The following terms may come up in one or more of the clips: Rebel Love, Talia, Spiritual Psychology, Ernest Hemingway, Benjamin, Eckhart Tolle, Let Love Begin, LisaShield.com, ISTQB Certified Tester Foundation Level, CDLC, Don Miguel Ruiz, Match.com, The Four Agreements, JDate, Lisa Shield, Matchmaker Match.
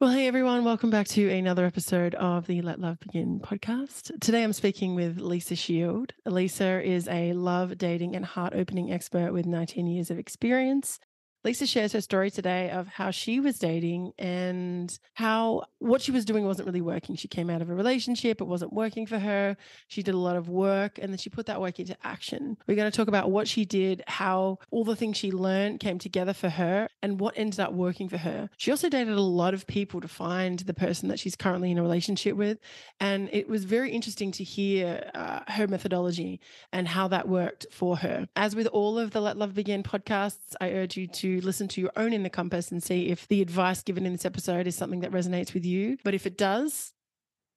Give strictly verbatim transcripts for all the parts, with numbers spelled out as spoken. Well, hey everyone, welcome back to another episode of the Let Love Begin podcast. Today I'm speaking with Lisa Shield. Lisa is a love, dating and heart-opening expert with nineteen years of experience. Lisa shares her story today of how she was dating and how what she was doing wasn't really working. She came out of a relationship. It wasn't working for her. She did a lot of work and then she put that work into action. We're going to talk about what she did, how all the things she learned came together for her and what ended up working for her. She also dated a lot of people to find the person that she's currently in a relationship with. And it was very interesting to hear uh, her methodology and how that worked for her. As with all of the Let Love Begin podcasts, I urge you to listen to your own inner compass and see if the advice given in this episode is something that resonates with you. But if it does,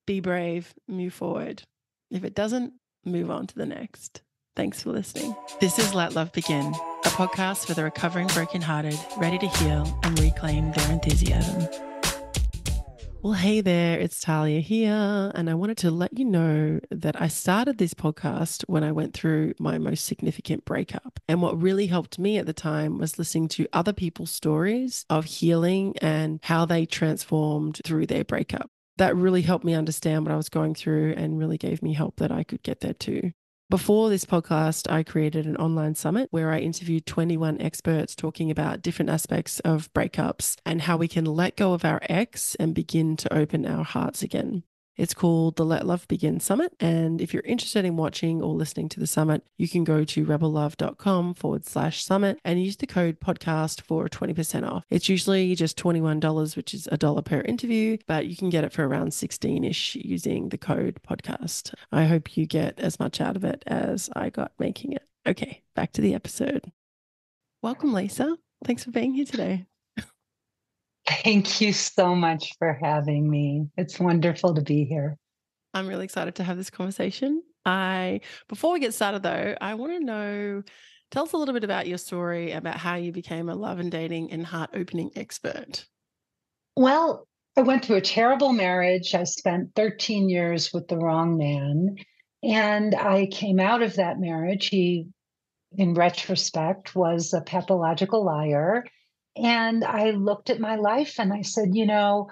be brave, move forward. If it doesn't, move on to the next. Thanks for listening. This is Let Love Begin, a podcast for the recovering brokenhearted, ready to heal and reclaim their enthusiasm. Well, hey there, it's Talia here. And I wanted to let you know that I started this podcast when I went through my most significant breakup. And what really helped me at the time was listening to other people's stories of healing and how they transformed through their breakup. That really helped me understand what I was going through and really gave me hope that I could get there too. Before this podcast, I created an online summit where I interviewed twenty-one experts talking about different aspects of breakups and how we can let go of our ex and begin to open our hearts again. It's called the Let Love Begin Summit. And if you're interested in watching or listening to the summit, you can go to rebel love dot com forward slash summit and use the code podcast for twenty percent off. It's usually just twenty-one dollars, which is a dollar per interview, but you can get it for around sixteen-ish using the code podcast. I hope you get as much out of it as I got making it. Okay, back to the episode. Welcome, Lisa. Thanks for being here today. Thank you so much for having me. It's wonderful to be here. I'm really excited to have this conversation. I, before we get started though, I want to know, tell us a little bit about your story, about how you became a love and dating and heart-opening expert. Well, I went through a terrible marriage. I spent thirteen years with the wrong man, and I came out of that marriage. He, in retrospect, was a pathological liar. And I looked at my life and I said, you know,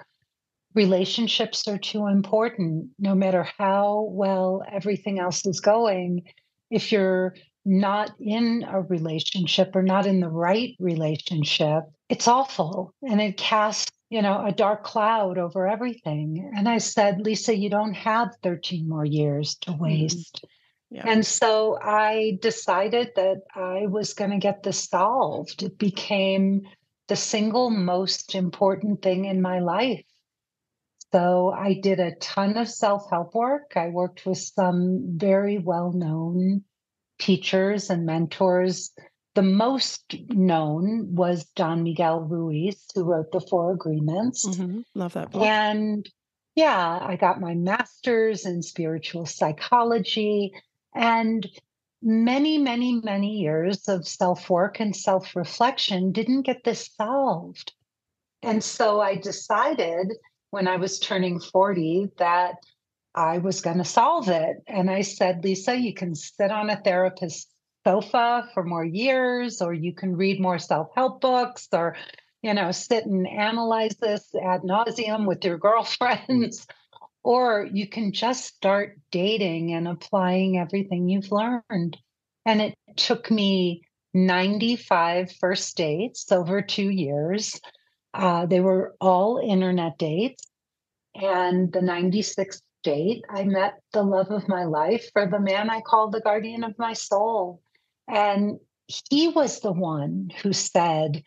relationships are too important, no matter how well everything else is going. If you're not in a relationship or not in the right relationship, it's awful. And it casts, you know, a dark cloud over everything. And I said, Lisa, you don't have thirteen more years to waste. Mm-hmm. Yeah. And so I decided that I was going to get this solved. It became the single most important thing in my life. So I did a ton of self-help work. I worked with some very well-known teachers and mentors. The most known was Don Miguel Ruiz, who wrote The Four Agreements. Mm-hmm. Love that book. And yeah, I got my master's in spiritual psychology and many, many, many years of self-work and self-reflection didn't get this solved. And so I decided when I was turning forty that I was going to solve it. And I said, Lisa, you can sit on a therapist's sofa for more years, or you can read more self-help books, or, you know, sit and analyze this ad nauseum with your girlfriends, or you can just start dating and applying everything you've learned. And it took me ninety-five first dates over two years. Uh, they were all internet dates. And the ninety-sixth date, I met the love of my life for the man I call the guardian of my soul. And he was the one who said,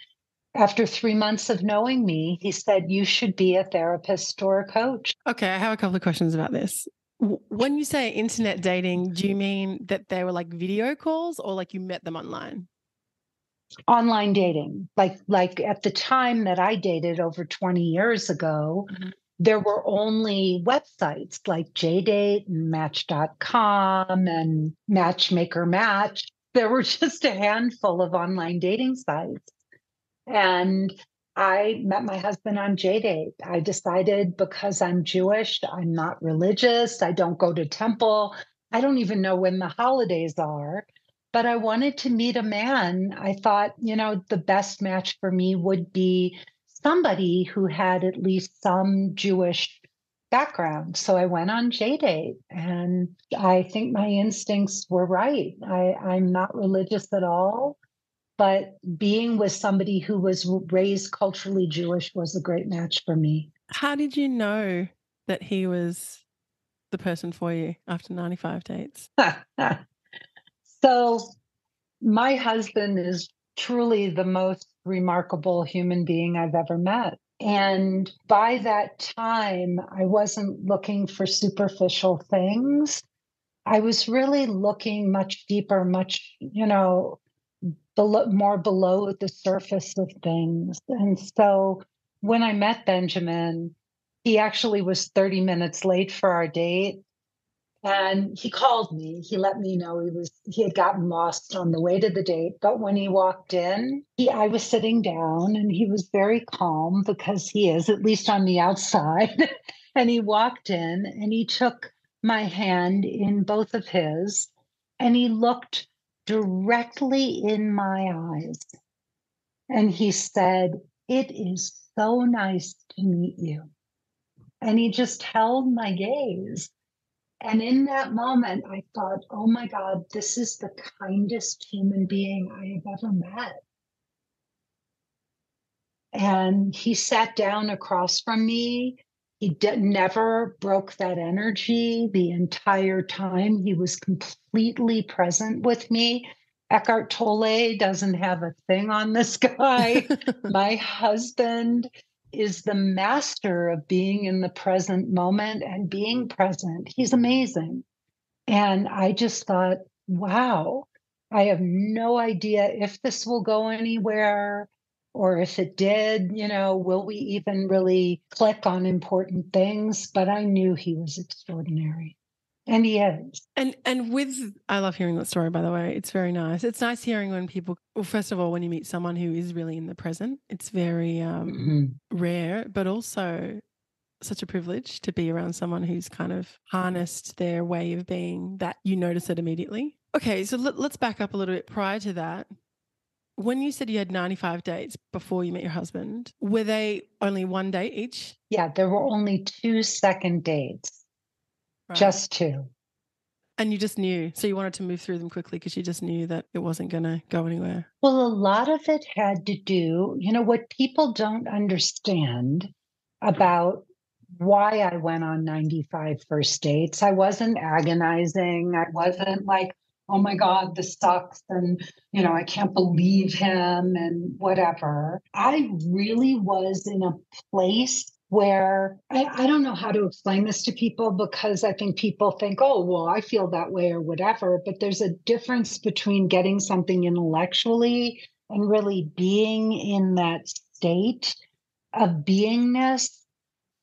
after three months of knowing me, he said, you should be a therapist or a coach. Okay, I have a couple of questions about this. When you say internet dating, do you mean that they were like video calls or like you met them online? Online dating. Like, like at the time that I dated over twenty years ago, mm-hmm. there were only websites like JDate and Match dot com and Matchmaker Match. There were just a handful of online dating sites. And I met my husband on JDate. I decided because I'm Jewish, I'm not religious, I don't go to temple, I don't even know when the holidays are, but I wanted to meet a man. I thought, you know, the best match for me would be somebody who had at least some Jewish background. So I went on JDate, and I think my instincts were right. I, I'm not religious at all, but being with somebody who was raised culturally Jewish was a great match for me. How did you know that he was the person for you after ninety-five dates? So my husband is truly the most remarkable human being I've ever met. And by that time, I wasn't looking for superficial things. I was really looking much deeper, much, you know, below, more below the surface of things. And so when I met Benjamin, he actually was thirty minutes late for our date. And he called me. He let me know he was he had gotten lost on the way to the date. But when he walked in, he, I was sitting down, and he was very calm, because he is, at least on the outside. And he walked in, and he took my hand in both of his, and he looked directly in my eyes. And he said, "It is so nice to meet you." And he just held my gaze. And in that moment, I thought, oh my God, this is the kindest human being I have ever met. And he sat down across from me. He did, never broke that energy the entire time. He was completely present with me. Eckhart Tolle doesn't have a thing on this guy. My husband is the master of being in the present moment and being present. He's amazing. And I just thought, wow, I have no idea if this will go anywhere, or if it did, you know, will we even really click on important things? But I knew he was extraordinary. And he is. And and with, I love hearing that story, by the way. It's very nice. It's nice hearing when people, well, first of all, when you meet someone who is really in the present, it's very um, mm-hmm. rare, but also such a privilege to be around someone who's kind of harnessed their way of being that you notice it immediately. Okay, so let, let's back up a little bit prior to that. When you said you had ninety-five dates before you met your husband, were they only one date each? Yeah, there were only two second dates. Right. Just two. And you just knew. So you wanted to move through them quickly because you just knew that it wasn't going to go anywhere. Well, a lot of it had to do, you know, what people don't understand about why I went on ninety-five first dates. I wasn't agonizing. I wasn't like, oh my God, this sucks. And, you know, I can't believe him and whatever. I really was in a place where I, I don't know how to explain this to people, because I think people think, oh, well, I feel that way or whatever. But there's a difference between getting something intellectually and really being in that state of beingness.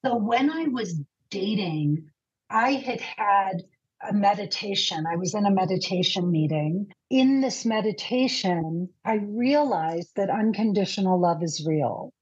So when I was dating, I had had a meditation. I was in a meditation meeting. In this meditation, I realized that unconditional love is real.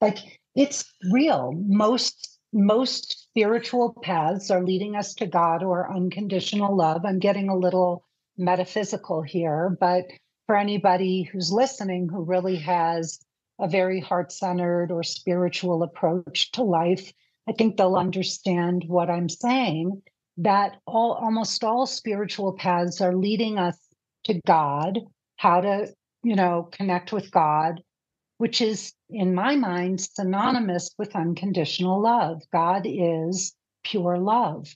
Like, it's real. Most most spiritual paths are leading us to God or unconditional love. I'm getting a little metaphysical here, but for anybody who's listening who really has a very heart-centered or spiritual approach to life, I think they'll understand what I'm saying, that all almost all spiritual paths are leading us to God, how to, you know, connect with God, which is, in my mind, synonymous with unconditional love. God is pure love.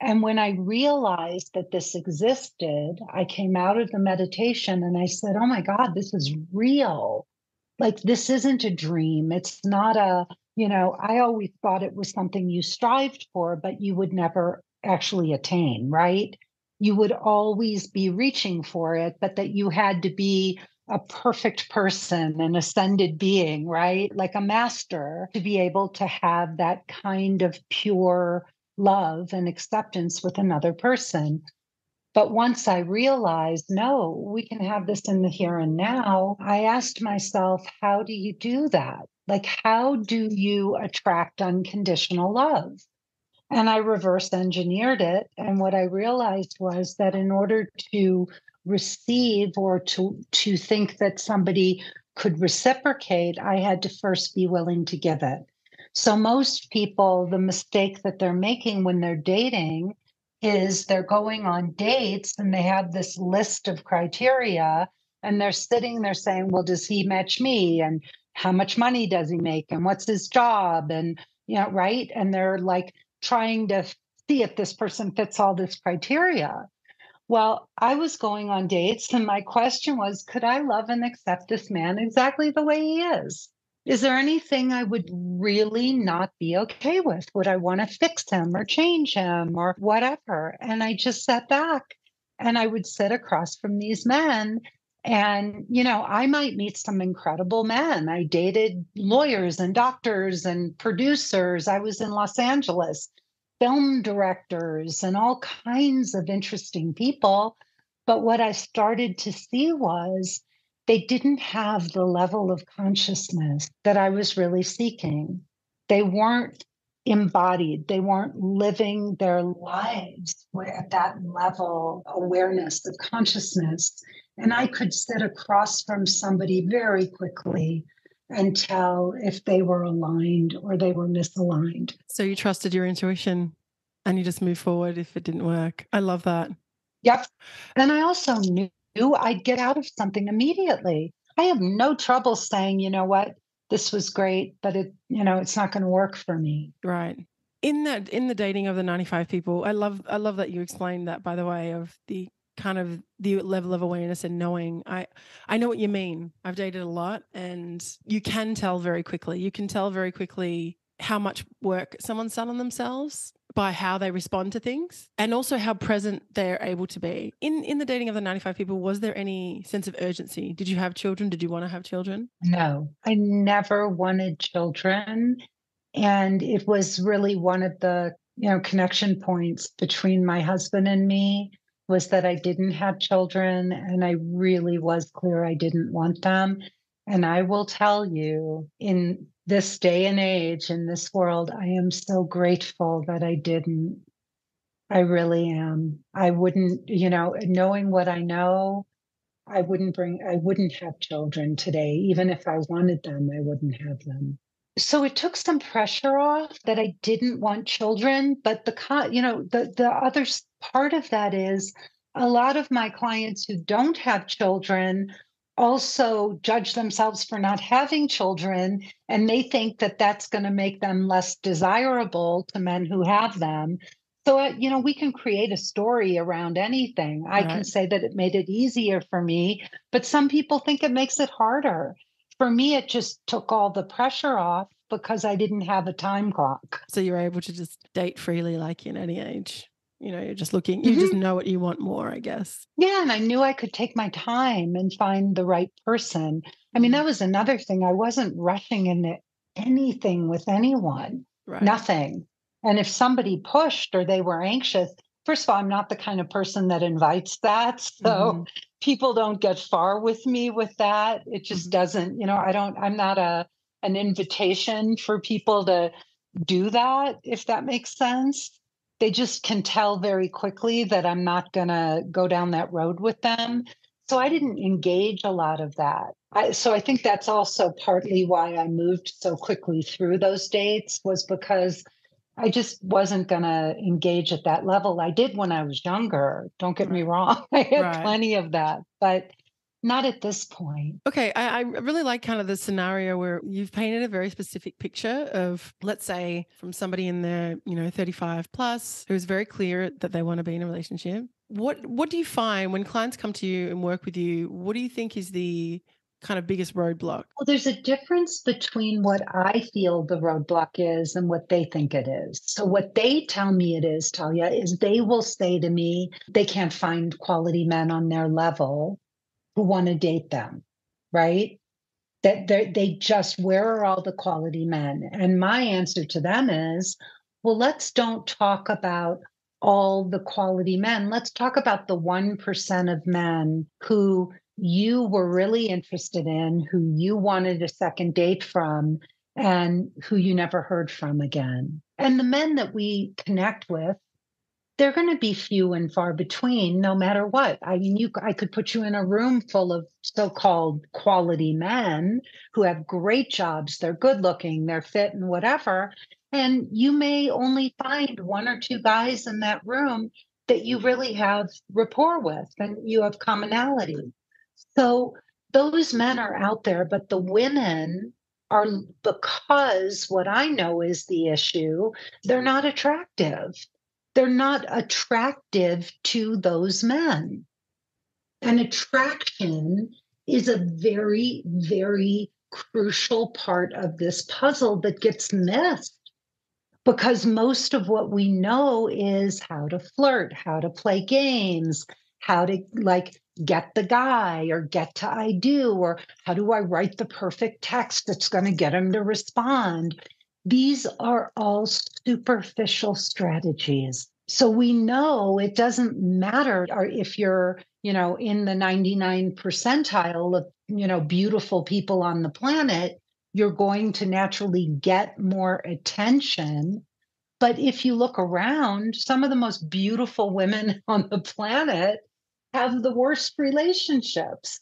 And when I realized that this existed, I came out of the meditation and I said, oh my God, this is real. Like, this isn't a dream. It's not a, you know, I always thought it was something you strived for, but you would never actually attain, right? You would always be reaching for it, but that you had to be a perfect person, an ascended being, right? Like a master, to be able to have that kind of pure love and acceptance with another person. But once I realized, no, we can have this in the here and now, I asked myself, how do you do that? Like, how do you attract unconditional love? And I reverse engineered it. And what I realized was that in order to receive, or to to think that somebody could reciprocate, I had to first be willing to give it. So most people, the mistake that they're making when they're dating is they're going on dates and they have this list of criteria and they're sitting there saying, well, does he match me? And how much money does he make? And what's his job? And, you know, right? And they're like trying to see if this person fits all this criteria. Well, I was going on dates and my question was, could I love and accept this man exactly the way he is? Is there anything I would really not be okay with? Would I want to fix him or change him or whatever? And I just sat back and I would sit across from these men. And, you know, I might meet some incredible men. I dated lawyers and doctors and producers. I was in Los Angeles, film directors and all kinds of interesting people. But what I started to see was they didn't have the level of consciousness that I was really seeking. They weren't embodied. They weren't living their lives at that level of awareness of consciousness. And I could sit across from somebody very quickly and tell if they were aligned or they were misaligned. So you trusted your intuition and you just moved forward if it didn't work. I love that. Yep. And I also knew I'd get out of something immediately. I have no trouble saying, you know what, this was great, but it, you know, it's not going to work for me. Right. In that, in the dating of the ninety-five people, I love, I love that you explained that, by the way, of the kind of the level of awareness and knowing. I, I know what you mean. I've dated a lot and you can tell very quickly. You can tell very quickly how much work someone's done on themselves by how they respond to things and also how present they're able to be. In in the dating of the ninety-five people, was there any sense of urgency? Did you have children? Did you want to have children? No, I never wanted children. And it was really one of the, you know, connection points between my husband and me was that I didn't have children and I really was clear I didn't want them. And I will tell you, in this day and age, in this world, I am so grateful that I didn't. I really am. I wouldn't, you know, knowing what I know, I wouldn't bring, I wouldn't have children today. Even if I wanted them, I wouldn't have them. So it took some pressure off that I didn't want children. But the, you know, the, the other part of that is a lot of my clients who don't have children also judge themselves for not having children, and they think that that's going to make them less desirable to men who have them. So, uh, you know, we can create a story around anything. Right. I can say that it made it easier for me, but some people think it makes it harder. For me, it just took all the pressure off because I didn't have a time clock. So you're able to just date freely like in any age. You know, you're just looking, you mm-hmm. just know what you want more, I guess. Yeah. And I knew I could take my time and find the right person. I mean, that was another thing. I wasn't rushing into anything with anyone, right. Nothing. And if somebody pushed or they were anxious, first of all, I'm not the kind of person that invites that. So mm-hmm. people don't get far with me with that. It just mm-hmm. doesn't, you know, I don't, I'm not a, an invitation for people to do that, if that makes sense. They just can tell very quickly that I'm not going to go down that road with them. So I didn't engage a lot of that. I, so I think that's also partly why I moved so quickly through those dates, was because I just wasn't going to engage at that level. I did when I was younger. Don't get me wrong. I had right. plenty of that, but not at this point. Okay. I, I really like kind of the scenario where you've painted a very specific picture of, let's say, from somebody in their, you know, thirty-five plus who's very clear that they want to be in a relationship. What, what do you find when clients come to you and work with you? What do you think is the kind of biggest roadblock? Well, there's a difference between what I feel the roadblock is and what they think it is. So what they tell me it is, Talia, is they will say to me, they can't find quality men on their level who want to date them, right? That they just, where are all the quality men? And my answer to them is, well, let's don't talk about all the quality men. Let's talk about the one percent of men who you were really interested in, who you wanted a second date from, and who you never heard from again. And the men that we connect with they're going to be few and far between no matter what. I mean, you, I could put you in a room full of so-called quality men who have great jobs, they're good looking, they're fit and whatever, and you may only find one or two guys in that room that you really have rapport with and you have commonality. So those men are out there, but the women are, because what I know is the issue, they're not attractive. They're not attractive to those men. And attraction is a very, very crucial part of this puzzle that gets missed, because most of what we know is how to flirt, how to play games, how to like get the guy or get to I do, or how do I write the perfect text that's going to get him to respond. These are all superficial strategies. So we know it doesn't matter if you're, you know, in the ninety-ninth percentile of, you know, beautiful people on the planet, you're going to naturally get more attention. But if you look around, some of the most beautiful women on the planet have the worst relationships,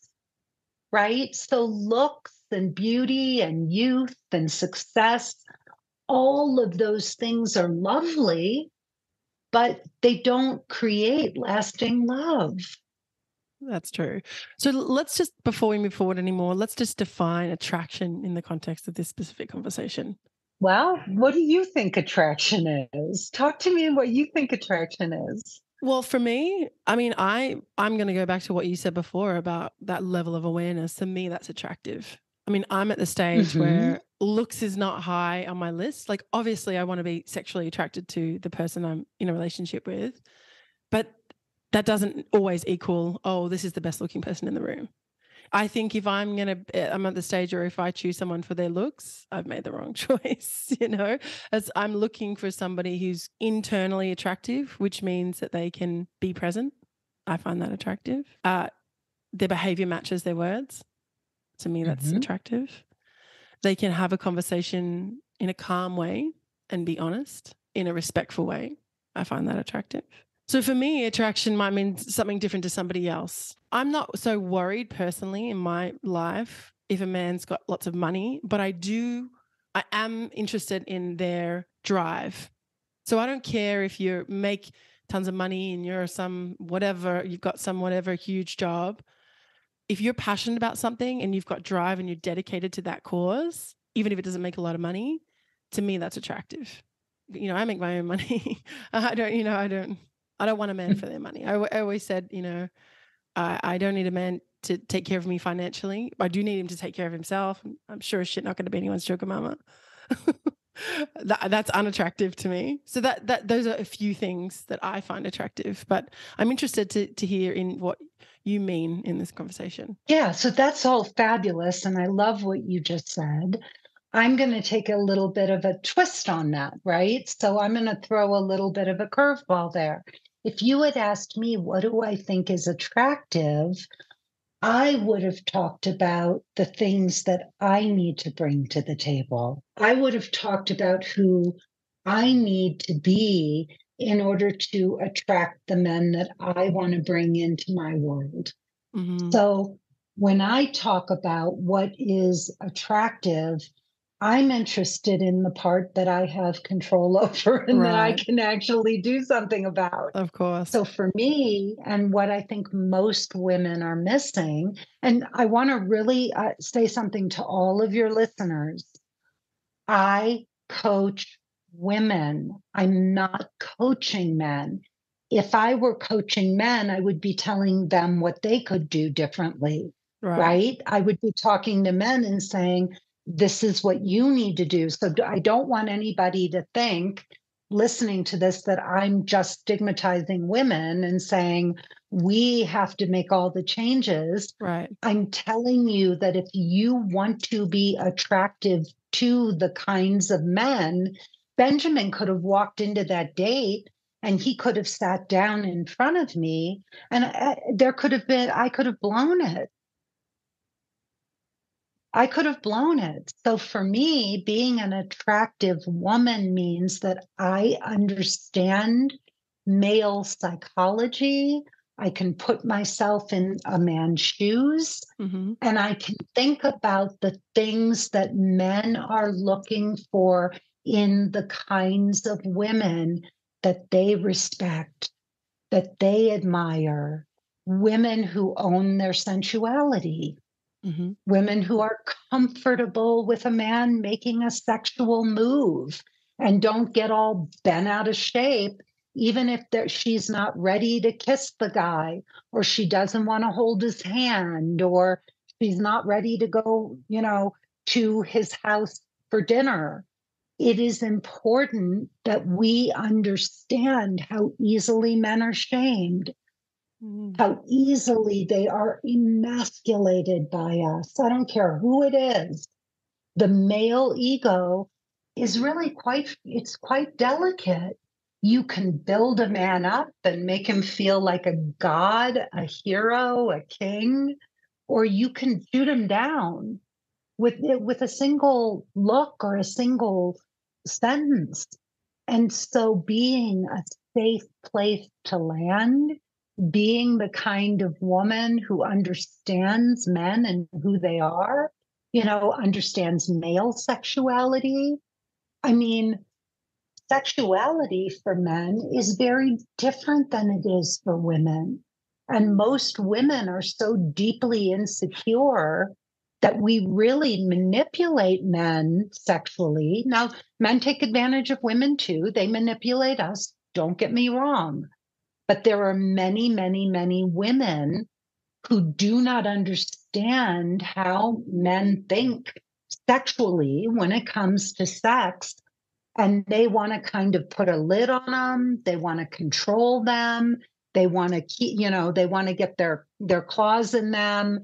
right? So looks and beauty and youth and success, all of those things are lovely, but they don't create lasting love. That's true. So let's just, before we move forward anymore, let's just define attraction in the context of this specific conversation. Well, what do you think attraction is? Talk to me what you think attraction is. Well, for me, I mean, I, I'm going to go back to what you said before about that level of awareness. To me, that's attractive. I mean, I'm at the stage mm-hmm. where looks is not high on my list. Like, obviously, I want to be sexually attracted to the person I'm in a relationship with, but that doesn't always equal, oh, this is the best looking person in the room. I think if I'm going to, I'm at the stage where if I choose someone for their looks, I've made the wrong choice, you know, as I'm looking for somebody who's internally attractive, which means that they can be present. I find that attractive. Uh, their behavior matches their words. To me, that's mm-hmm. attractive. They can have a conversation in a calm way and be honest in a respectful way. I find that attractive. So for me, attraction might mean something different to somebody else. I'm not so worried personally in my life if a man's got lots of money, but I do, I am interested in their drive. So I don't care if you make tons of money and you're some whatever, you've got some whatever huge job. If you're passionate about something and you've got drive and you're dedicated to that cause, even if it doesn't make a lot of money, to me, that's attractive. You know, I make my own money. I don't, you know, I don't, I don't want a man for their money. I, I always said, you know, I, I don't need a man to take care of me financially. I do need him to take care of himself. I'm sure as shit not going to be anyone's sugar mama. that, that's unattractive to me. So that, that those are a few things that I find attractive, but I'm interested to to hear in what you mean in this conversation. Yeah, so that's all fabulous. And I love what you just said. I'm going to take a little bit of a twist on that, right? So I'm going to throw a little bit of a curveball there. If you had asked me, what do I think is attractive? I would have talked about the things that I need to bring to the table. I would have talked about who I need to be in order to attract the men that I want to bring into my world. Mm-hmm. So when I talk about what is attractive, I'm interested in the part that I have control over and right. that I can actually do something about. Of course. So for me, and what I think most women are missing, and I want to really uh, say something to all of your listeners. I coach women. I'm not coaching men. If I were coaching men, I would be telling them what they could do differently, right? right? I would be talking to men and saying, this is what you need to do. So I don't want anybody to think, listening to this, that I'm just stigmatizing women and saying, we have to make all the changes. Right. I'm telling you that if you want to be attractive to the kinds of men, Benjamin could have walked into that date and he could have sat down in front of me and I, there could have been, I could have blown it. I could have blown it. So for me, being an attractive woman means that I understand male psychology. I can put myself in a man's shoes, mm-hmm. and I can think about the things that men are looking for in the kinds of women that they respect, that they admire, women who own their sensuality, mm-hmm. women who are comfortable with a man making a sexual move and don't get all bent out of shape, even if she's not ready to kiss the guy, or she doesn't want to hold his hand, or she's not ready to go, you know, to his house for dinner. It is important that we understand how easily men are shamed, mm. how easily they are emasculated by us. I don't care who it is. The male ego is really quite, it's quite delicate. You can build a man up and make him feel like a god, a hero, a king, or you can shoot him down with with a single look or a single sentence. And so being a safe place to land, being the kind of woman who understands men and who they are, you know, understands male sexuality. I mean, sexuality for men is very different than it is for women. And most women are so deeply insecure that we really manipulate men sexually. Now, men take advantage of women too. They manipulate us. Don't get me wrong. But there are many, many, many women who do not understand how men think sexually when it comes to sex. And they want to kind of put a lid on them. They want to control them. They want to keep, you know, they want to get their, their claws in them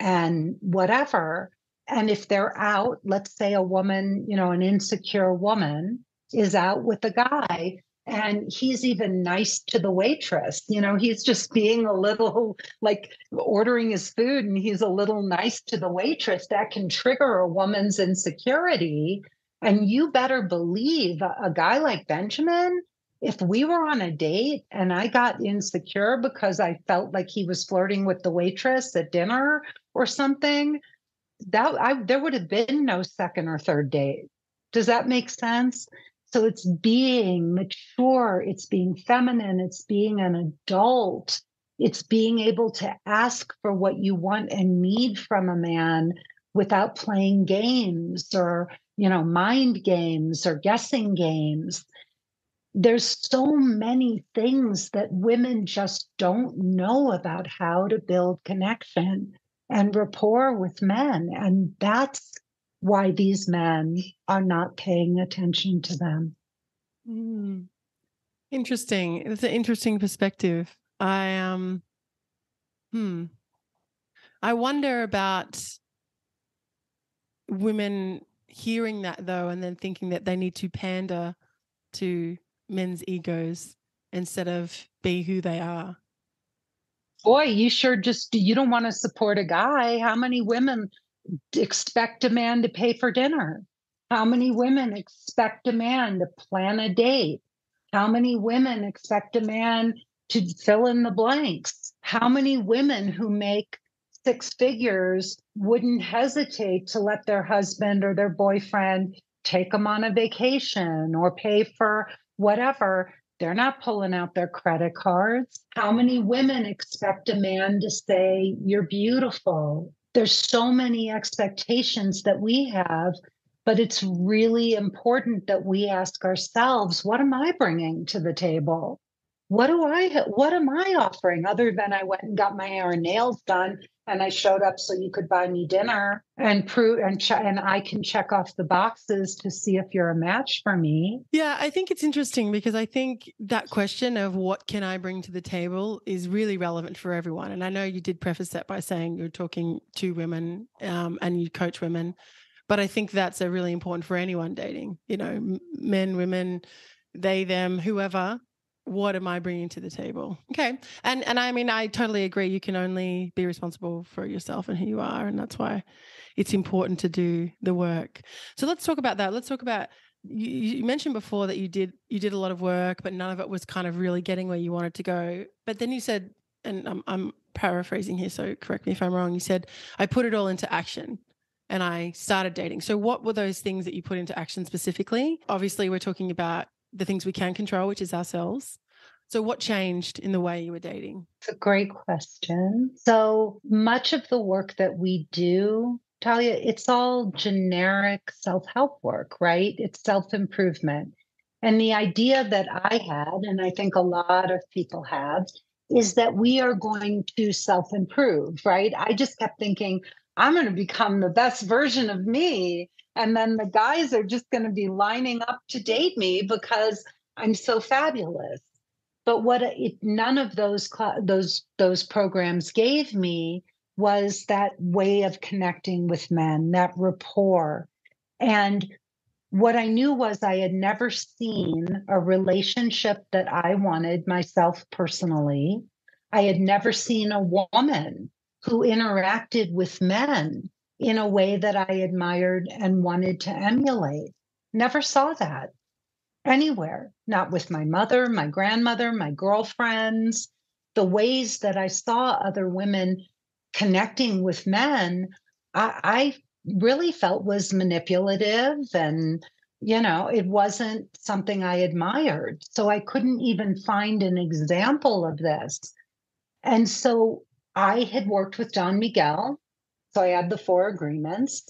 and whatever. And if they're out, let's say a woman, you know, an insecure woman is out with a guy and he's even nice to the waitress. You know, he's just being a little like ordering his food and he's a little nice to the waitress. That can trigger a woman's insecurity. And you better believe a guy like Benjamin, if we were on a date and I got insecure because I felt like he was flirting with the waitress at dinner or something, that I, there would have been no second or third date. Does that make sense? So it's being mature, it's being feminine, it's being an adult, it's being able to ask for what you want and need from a man without playing games or, you know, mind games or guessing games. There's so many things that women just don't know about how to build connection and rapport with men. And that's why these men are not paying attention to them. Mm. Interesting. It's an interesting perspective. I, um, hmm. I wonder about women hearing that though, and then thinking that they need to pander to men's egos instead of be who they are. Boy, you sure just, you don't want to support a guy. How many women expect a man to pay for dinner? How many women expect a man to plan a date? How many women expect a man to fill in the blanks? How many women who make six figures wouldn't hesitate to let their husband or their boyfriend take them on a vacation or pay for whatever? They're not pulling out their credit cards. How many women expect a man to say, "You're beautiful"? There's so many expectations that we have, but it's really important that we ask ourselves, what am I bringing to the table? What do I, what am I offering other than I went and got my hair and nails done and I showed up so you could buy me dinner and prove and ch- and I can check off the boxes to see if you're a match for me? Yeah, I think it's interesting because I think that question of what can I bring to the table is really relevant for everyone. And I know you did preface that by saying you're talking to women um, and you coach women, but I think that's a really important for anyone dating, you know, m- men, women, they, them, whoever. What am I bringing to the table? Okay. And and I mean, I totally agree. You can only be responsible for yourself and who you are. And that's why it's important to do the work. So let's talk about that. Let's talk about you, you mentioned before that you did you did a lot of work, but none of it was kind of really getting where you wanted to go. But then you said, and I'm, I'm paraphrasing here, so correct me if I'm wrong, you said, I put it all into action and I started dating. So what were those things that you put into action specifically? Obviously, we're talking about the things we can control, which is ourselves. So what changed in the way you were dating? It's a great question. So much of the work that we do, Talia, it's all generic self-help work, right? It's self-improvement. And the idea that I had, and I think a lot of people have, is that we are going to self-improve, right? I just kept thinking, I'm going to become the best version of me. And then the guys are just going to be lining up to date me because I'm so fabulous. But what it, none of those those those programs gave me was that way of connecting with men, that rapport. And what I knew was I had never seen a relationship that I wanted myself personally. I had never seen a woman who interacted with men in a way that I admired and wanted to emulate. Never saw that anywhere, not with my mother, my grandmother, my girlfriends. The ways that I saw other women connecting with men, I, I really felt was manipulative, and, you know, it wasn't something I admired. So I couldn't even find an example of this. And so I had worked with Don Miguel. So I had the Four Agreements.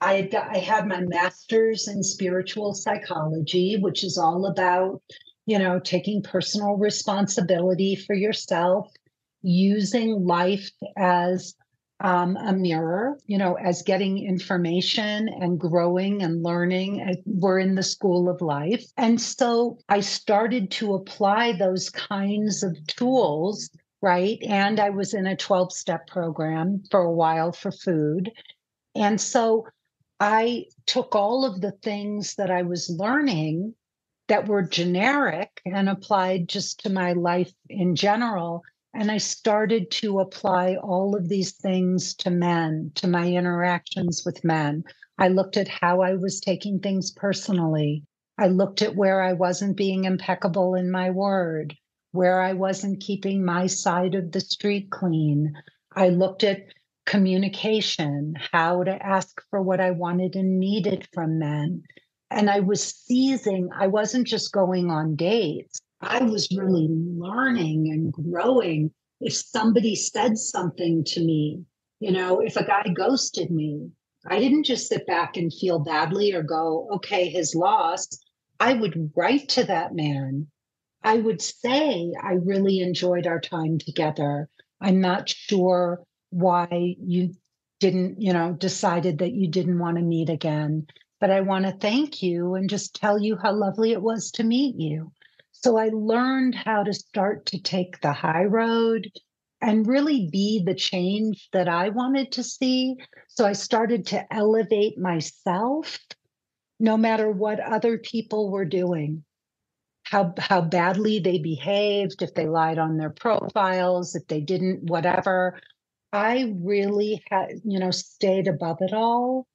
I had, got, I had my master's in spiritual psychology, which is all about, you know, taking personal responsibility for yourself, using life as um, a mirror, you know, as getting information and growing and learning. We're in the school of life. And so I started to apply those kinds of tools, right? And I was in a twelve-step program for a while for food. And so I took all of the things that I was learning that were generic and applied just to my life in general. And I started to apply all of these things to men, to my interactions with men. I looked at how I was taking things personally. I looked at where I wasn't being impeccable in my word, where I wasn't keeping my side of the street clean. I looked at communication, how to ask for what I wanted and needed from men. And I was seizing, I wasn't just going on dates. I was really learning and growing. If somebody said something to me, you know, if a guy ghosted me, I didn't just sit back and feel badly or go, okay, his loss. I would write to that man. I would say, I really enjoyed our time together. I'm not sure why you didn't, you know, decided that you didn't want to meet again. But I want to thank you and just tell you how lovely it was to meet you. So I learned how to start to take the high road and really be the change that I wanted to see. So I started to elevate myself, no matter what other people were doing, how how badly they behaved, if they lied on their profiles, if they didn't, whatever. I really had, you know, stayed above it all.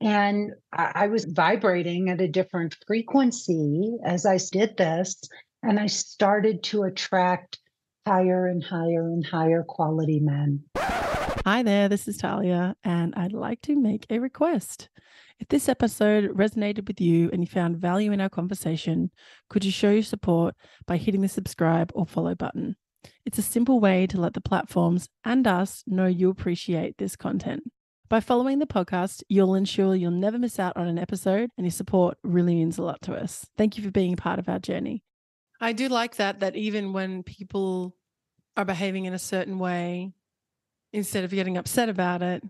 And I was vibrating at a different frequency as I did this. And I started to attract higher and higher and higher quality men. Hi there, this is Talia, and I'd like to make a request. If this episode resonated with you and you found value in our conversation, could you show your support by hitting the subscribe or follow button? It's a simple way to let the platforms and us know you appreciate this content. By following the podcast, you'll ensure you'll never miss out on an episode, and your support really means a lot to us. Thank you for being part of our journey. I do like that, that even when people are behaving in a certain way, instead of getting upset about it,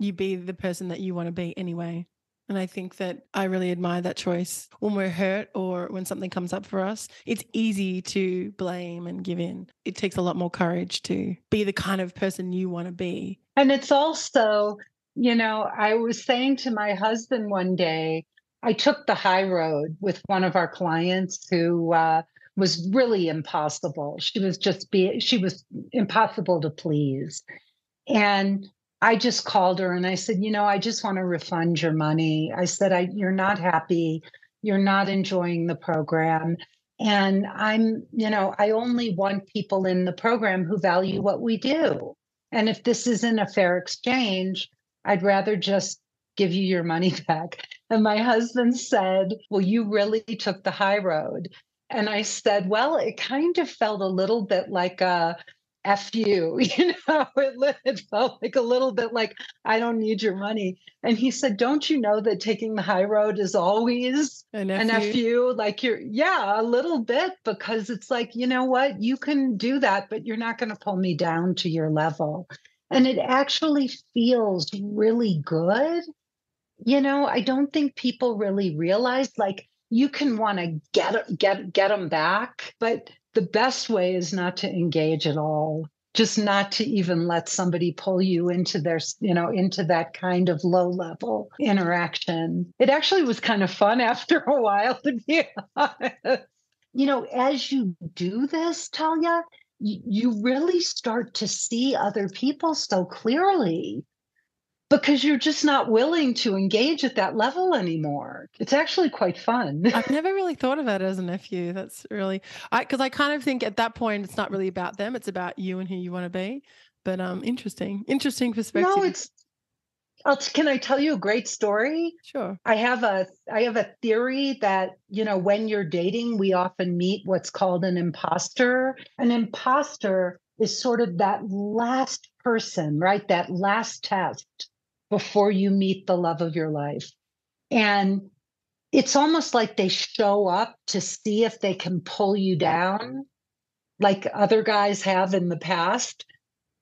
you be the person that you want to be anyway. And I think that I really admire that choice. When we're hurt or when something comes up for us, it's easy to blame and give in. It takes a lot more courage to be the kind of person you want to be. And it's also, you know, I was saying to my husband one day, I took the high road with one of our clients who uh, was really impossible. She was just, be, she was impossible to please. And I just called her and I said, you know, I just want to refund your money. I said, I, you're not happy. you're not enjoying the program. And I'm, you know, I only want people in the program who value what we do. And if this isn't a fair exchange, I'd rather just give you your money back. And my husband said, well, you really took the high road. And I said, well, it kind of felt a little bit like a F you, you know, it, it felt like a little bit like, I don't need your money. And he said, don't you know that taking the high road is always an F, an F you? Like you're, yeah, a little bit, because it's like, you know what, you can do that, but you're not going to pull me down to your level. And it actually feels really good. You know, I don't think people really realize, like, you can want to get, get, get them back, but the best way is not to engage at all, just not to even let somebody pull you into their, you know, into that kind of low level interaction. It actually was kind of fun after a while, to be honest. You know, as you do this, Talia, you, you really start to see other people so clearly, because you're just not willing to engage at that level anymore. It's actually quite fun. I've never really thought of that as an F U. That's really, I, cause I kind of think at that point, it's not really about them. It's about you and who you want to be, but um, interesting, interesting perspective. No, it's, I'll, can I tell you a great story? Sure. I have a, I have a theory that, you know, when you're dating, we often meet what's called an imposter. An imposter is sort of that last person, right? That last test before you meet the love of your life. And it's almost like they show up to see if they can pull you down, like other guys have in the past,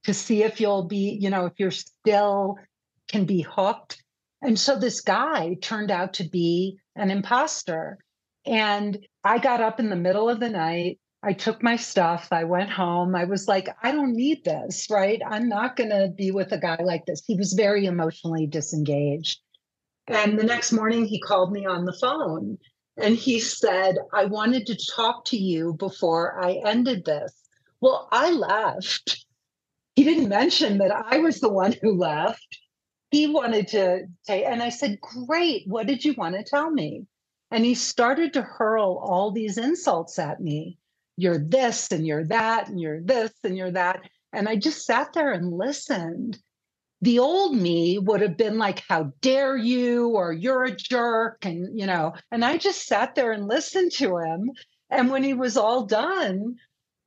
to see if you'll be, you know, if you're still can be hooked. And so this guy turned out to be an imposter. And I got up in the middle of the night. I took my stuff. I went home. I was like, I don't need this, right? I'm not going to be with a guy like this. He was very emotionally disengaged. And the next morning he called me on the phone and he said, I wanted to talk to you before I ended this. Well, I left. He didn't mention that I was the one who left. He wanted to say, and I said, great. What did you want to tell me? And he started to hurl all these insults at me. You're this and you're that and you're this and you're that. And I just sat there and listened. The old me would have been like, how dare you, or you're a jerk. And, you know, and I just sat there and listened to him. And when he was all done,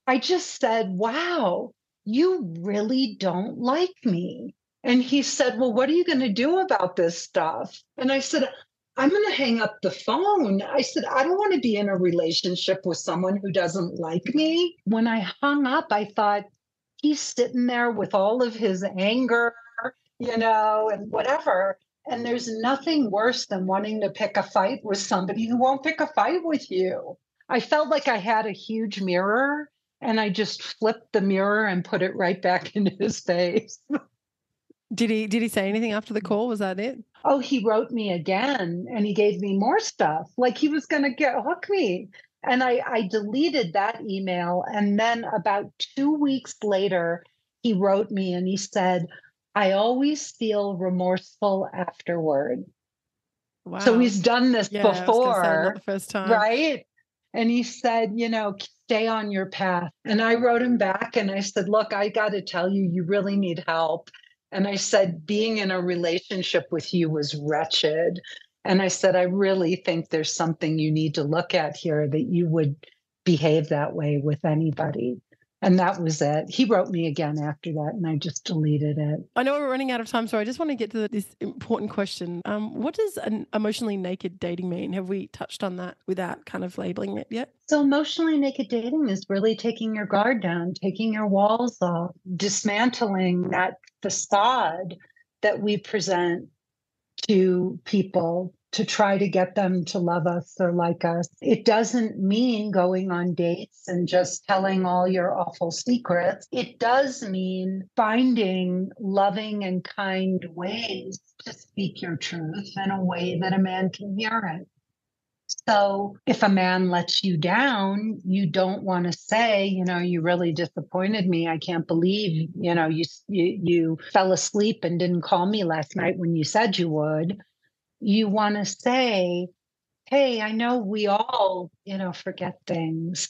I just said, wow, you really don't like me. And he said, well, what are you going to do about this stuff? And I said, I'm going to hang up the phone. I said, I don't want to be in a relationship with someone who doesn't like me. When I hung up, I thought, he's sitting there with all of his anger, you know, and whatever. And there's nothing worse than wanting to pick a fight with somebody who won't pick a fight with you. I felt like I had a huge mirror and I just flipped the mirror and put it right back into his face. Did he did he say anything after the call? Was that it? Oh, he wrote me again and he gave me more stuff. Like he was going to get hook me. And I, I deleted that email. And then about two weeks later, he wrote me and he said, I always feel remorseful afterward. Wow. So he's done this yeah, before. I was gonna say, not the first time. Right. And he said, you know, stay on your path. And I wrote him back and I said, look, I got to tell you, you really need help. And I said, being in a relationship with you was wretched. And I said, I really think there's something you need to look at here, that you would behave that way with anybody. And that was it. He wrote me again after that and I just deleted it. I know we're running out of time, so I just want to get to this important question. Um, what does an emotionally naked dating mean? Have we touched on that without kind of labeling it yet? So emotionally naked dating is really taking your guard down, taking your walls off, dismantling that facade that we present to people to try to get them to love us or like us. It doesn't mean going on dates and just telling all your awful secrets. It does mean finding loving and kind ways to speak your truth in a way that a man can hear it. So if a man lets you down, you don't want to say, you know, you really disappointed me. I can't believe, you know, you, you, you fell asleep and didn't call me last night when you said you would. You want to say, hey, I know we all, you know, forget things.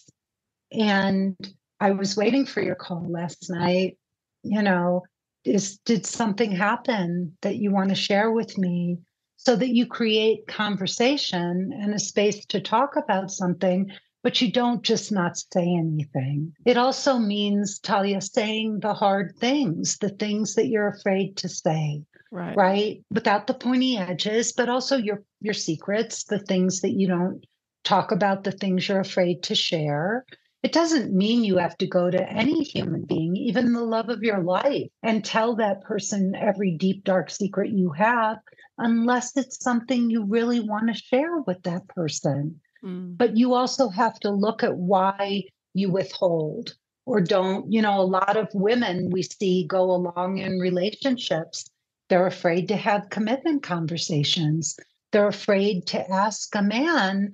And I was waiting for your call last night. You know, is, did something happen that you want to share with me? So that you create conversation and a space to talk about something, but you don't just not say anything. It also means, Talia, saying the hard things, the things that you're afraid to say, right? right? Without the pointy edges, but also your, your secrets, the things that you don't talk about, the things you're afraid to share. It doesn't mean you have to go to any human being, even the love of your life, and tell that person every deep, dark secret you have, unless it's something you really want to share with that person. Mm. But you also have to look at why you withhold or don't. You know, a lot of women we see go along in relationships. They're afraid to have commitment conversations. They're afraid to ask a man,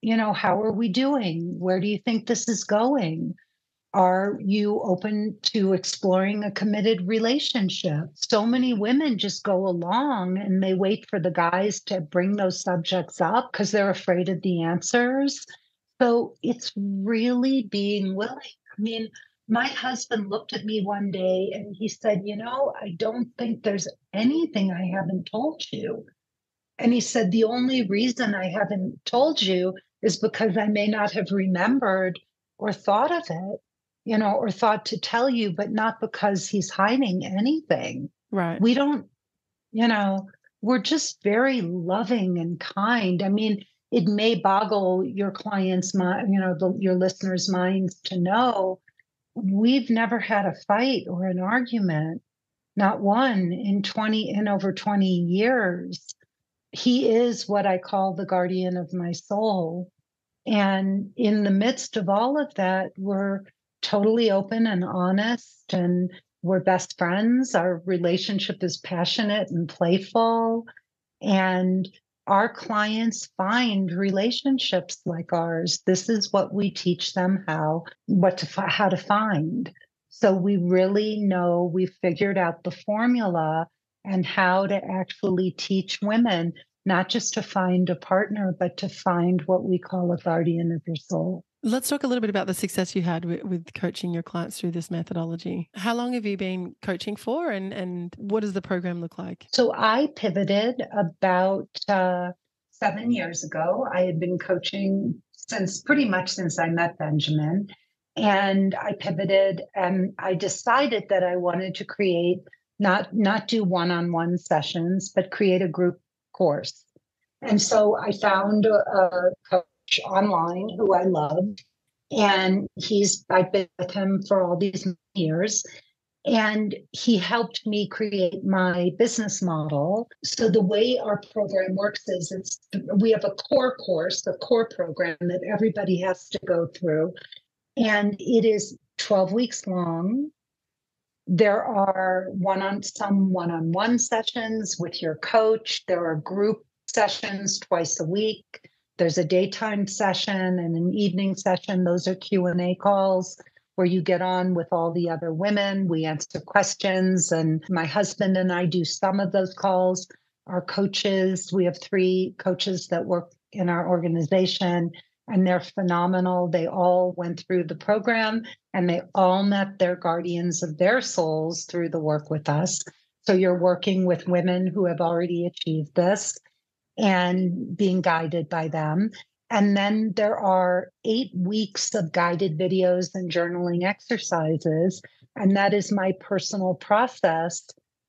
you know, how are we doing? Where do you think this is going? Are you open to exploring a committed relationship? So many women just go along and they wait for the guys to bring those subjects up because they're afraid of the answers. So it's really being willing. I mean, my husband looked at me one day and he said, you know, I don't think there's anything I haven't told you. And he said, the only reason I haven't told you is because I may not have remembered or thought of it. You know, or thought to tell you, but not because he's hiding anything. Right. We don't, you know, we're just very loving and kind. I mean, it may boggle your clients' mind, you know, the, your listeners' minds to know we've never had a fight or an argument, not one in twenty in over twenty years. He is what I call the guardian of my soul, and in the midst of all of that, we're totally open and honest, and we're best friends. Our relationship is passionate and playful, and our clients find relationships like ours. This is what we teach them how, what to how to find. So we really know we've figured out the formula and how to actually teach women not just to find a partner, but to find what we call a guardian of your soul. Let's talk a little bit about the success you had with, with coaching your clients through this methodology. How long have you been coaching for, and, and what does the program look like? So I pivoted about uh, seven years ago. I had been coaching since pretty much since I met Benjamin, and I pivoted and I decided that I wanted to create, not, not do one-on-one sessions, but create a group course. And so I found a coach online who I loved, and he's I've been with him for all these years, and he helped me create my business model. So the way our program works is it's we have a core course, a core program that everybody has to go through, and it is twelve weeks long. There are one on some one-on-one sessions with your coach. There are group sessions twice a week. There's a daytime session and an evening session. Those are Q and A calls where you get on with all the other women. We answer questions, and my husband and I do some of those calls. Our coaches, we have three coaches that work in our organization, and they're phenomenal. They all went through the program, and they all met their guardians of their souls through the work with us. So you're working with women who have already achieved this and being guided by them. And then there are eight weeks of guided videos and journaling exercises. And that is my personal process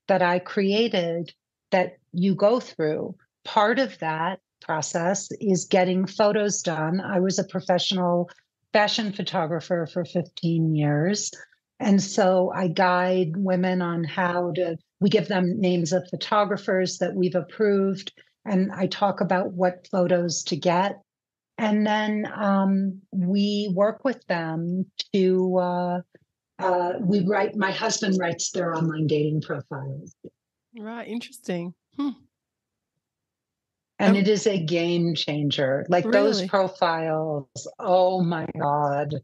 that I created that you go through. Part of that process is getting photos done. I was a professional fashion photographer for fifteen years. And so I guide women on how to, we give them names of photographers that we've approved, and I talk about what photos to get. And then um, we work with them to, uh, uh, we write, my husband writes their online dating profiles. Right. Interesting. Hmm. And oh. It is a game changer. Like really? Those profiles. Oh my God.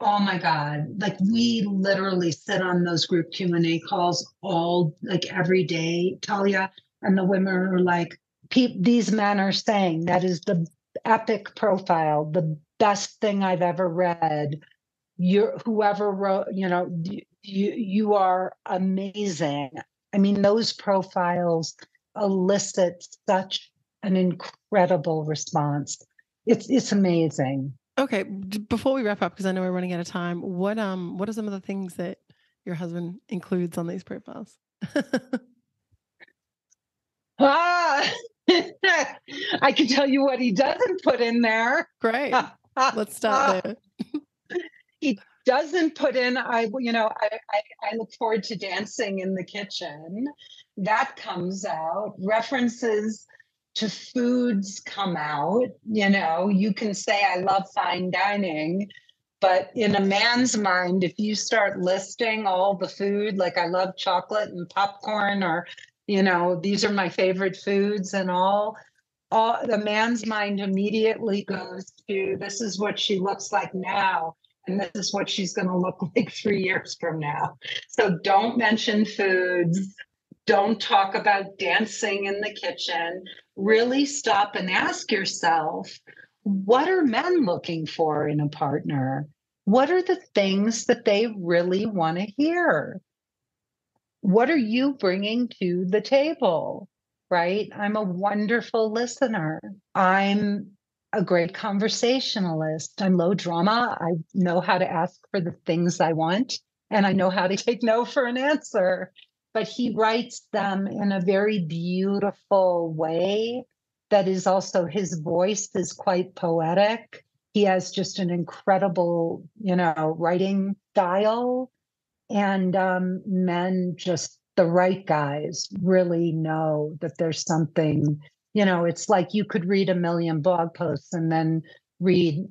Oh my God. Like we literally sit on those group Q and A calls all like every day, Talia. And the women are like, pe- these men are saying that is the epic profile, the best thing I've ever read. You're whoever wrote, you know, you you are amazing. I mean, those profiles elicit such an incredible response. It's it's amazing. Okay, before we wrap up, because I know we're running out of time, what um what are some of the things that your husband includes on these profiles? ah, I can tell you what he doesn't put in there. Great. Let's stop there. He doesn't put in, I you know, I, I, I look forward to dancing in the kitchen. That comes out. References to foods come out. You know, you can say, I love fine dining, but in a man's mind, if you start listing all the food, like I love chocolate and popcorn, or, you know, these are my favorite foods and all, all the man's mind immediately goes to, this is what she looks like now, and this is what she's going to look like three years from now. So don't mention foods. Don't talk about dancing in the kitchen. Really stop and ask yourself, what are men looking for in a partner? What are the things that they really want to hear? What are you bringing to the table, right? I'm a wonderful listener. I'm a great conversationalist. I'm low drama. I know how to ask for the things I want, and I know how to take no for an answer. But he writes them in a very beautiful way that is also, his voice is quite poetic. He has just an incredible, you know, writing style. And um, men, just the right guys, really know that there's something, you know, it's like you could read a million blog posts and then read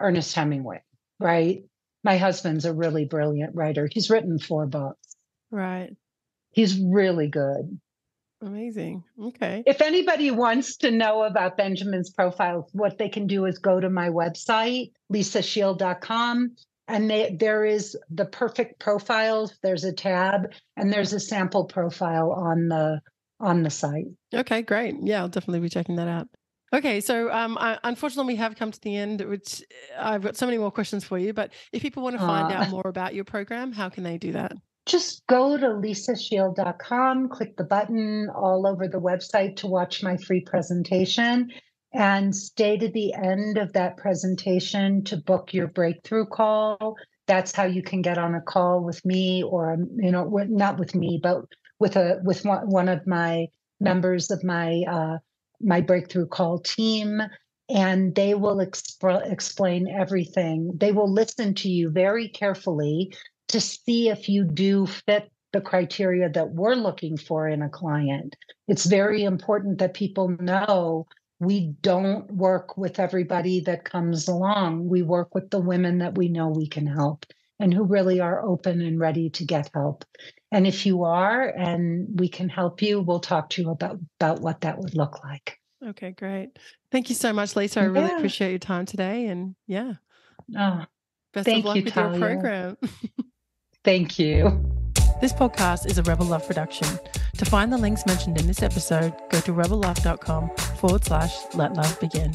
Ernest Hemingway, right? My husband's a really brilliant writer. He's written four books. Right. He's really good. Amazing. Okay. If anybody wants to know about Benjamin's profile, what they can do is go to my website, Lisa Shield dot com, and they, there is the perfect profiles. There's a tab, and there's a sample profile on the on the site. Okay, great. Yeah, I'll definitely be checking that out. Okay, so um, I, unfortunately, we have come to the end, which I've got so many more questions for you. But if people want to find uh, out more about your program, how can they do that? Just go to Lisa Shield dot com, click the button all over the website to watch my free presentation, and stay to the end of that presentation to book your breakthrough call. That's how you can get on a call with me, or, you know, not with me, but with a with one, one of my members of my uh, my breakthrough call team, and they will exp- explain everything. They will listen to you very carefully to see if you do fit the criteria that we're looking for in a client. It's very important that people know we don't work with everybody that comes along. We work with the women that we know we can help and who really are open and ready to get help. And if you are and we can help you, we'll talk to you about, about what that would look like. Okay, great. Thank you so much, Lisa. I really yeah. appreciate your time today. And yeah. Oh, best thank of luck you, with Talia. Your program. Thank you. This podcast is a Rebel Love production. To find the links mentioned in this episode, go to rebel love dot com forward slash let love begin.